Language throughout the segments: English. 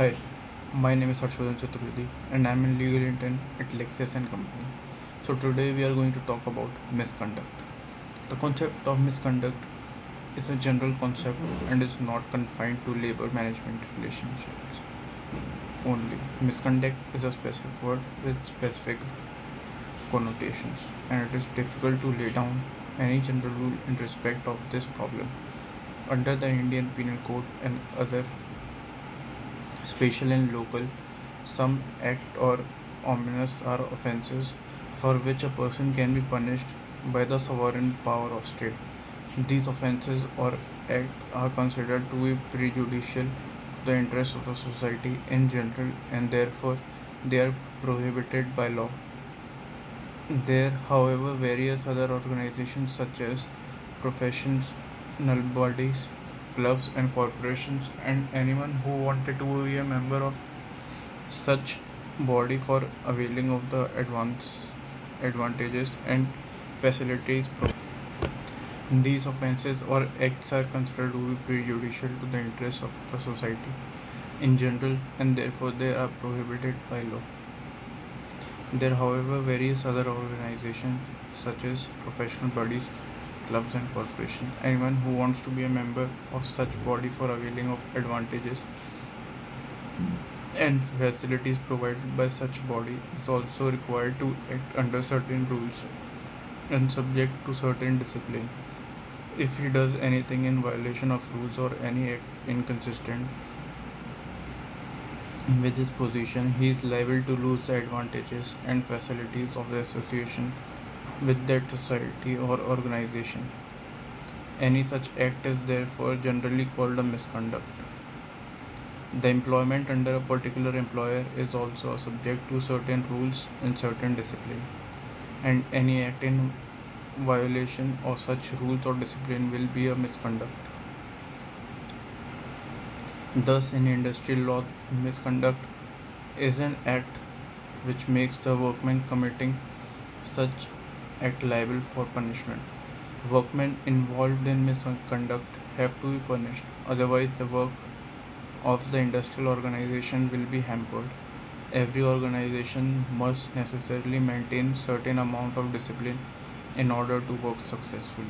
Hi, my name is Harsh Vardhan Chaturvedi and I am in legal intern at Lexis and company. So today we are going to talk about misconduct. The concept of misconduct is a general concept and is not confined to labor management relationships only. Misconduct is a specific word with specific connotations, and it is difficult to lay down any general rule in respect of this problem. Under the Indian Penal Code and other spatial and local, some act or ominous are offenses for which a person can be punished by the sovereign power of state. These offenses or acts are considered to be prejudicial to the interests of the society in general, and therefore they are prohibited by law. There, however, various other organizations such as professional bodies, clubs and corporations, and anyone who wanted to be a member of such body for availing of the advantages and facilities. These offences or acts are considered to be prejudicial to the interests of the society in general, and therefore they are prohibited by law. There, however, various other organizations such as professional bodies, clubs and corporations, anyone who wants to be a member of such body for availing of advantages and facilities provided by such body is also required to act under certain rules and subject to certain discipline. If he does anything in violation of rules or any act inconsistent with his position, he is liable to lose the advantages and facilities of the association with that society or organization. Any such act is therefore generally called a misconduct. The employment under a particular employer is also subject to certain rules and certain discipline, and any act in violation of such rules or discipline will be a misconduct. Thus, in industrial law, misconduct is an act which makes the workman committing such act liable for punishment. Workmen involved in misconduct have to be punished, otherwise the work of the industrial organization will be hampered. Every organization must necessarily maintain certain amount of discipline in order to work successfully.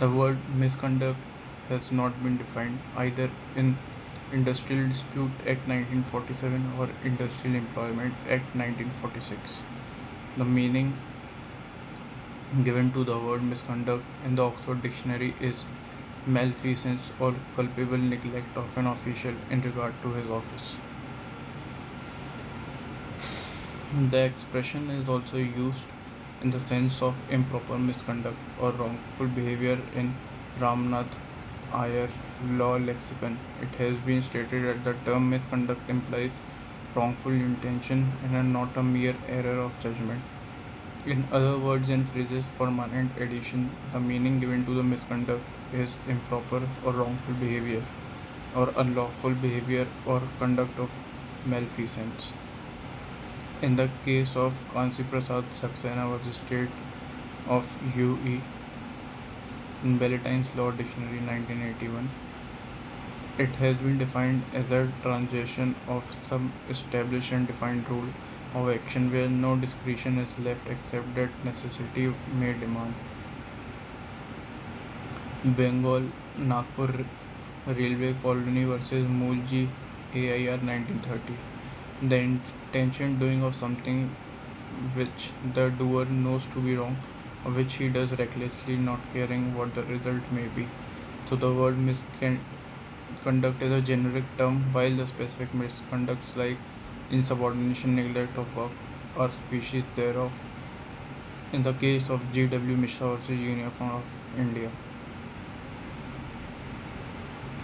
The word misconduct has not been defined either in Industrial Disputes Act 1947 or Industrial Employment Act 1946. The meaning given to the word misconduct in the Oxford dictionary is malfeasance or culpable neglect of an official in regard to his office. The expression is also used in the sense of improper misconduct or wrongful behavior in Ramnath AIR law lexicon. It has been stated that the term misconduct implies wrongful intention and not a mere error of judgment. In other words and phrases, permanent addition, the meaning given to the misconduct is improper or wrongful behavior or unlawful behavior or conduct of malfeasance. In the case of Kanci Prasad Saksena was the state of UE in Ballatine's Law Dictionary 1981, it has been defined as a transgression of some established and defined rule of action where no discretion is left except that necessity may demand. Bengal Nagpur Railway Colony versus Mulji AIR 1930. The intention doing of something which the doer knows to be wrong, or which he does recklessly, not caring what the result may be. So the word misconduct is a generic term, while the specific misconducts like insubordination, neglect of work, or species thereof, in the case of G.W. Mishra versus Union of India.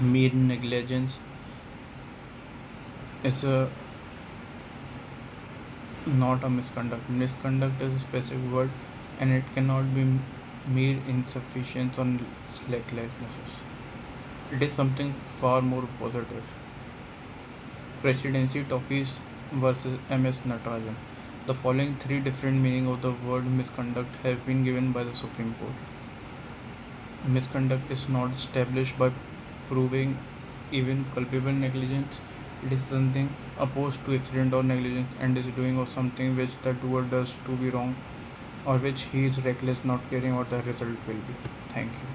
Mere negligence is not a misconduct. Misconduct is a specific word, and it cannot be mere insufficiency or slacklessness. It is something far more positive. Presidency talkies versus M.S. Narayanan. The following three different meanings of the word misconduct have been given by the Supreme Court. Misconduct is not established by proving even culpable negligence It is something opposed to accident or negligence and is doing or something which the doer does to be wrong or which he is reckless, not caring what the result will be. Thank you.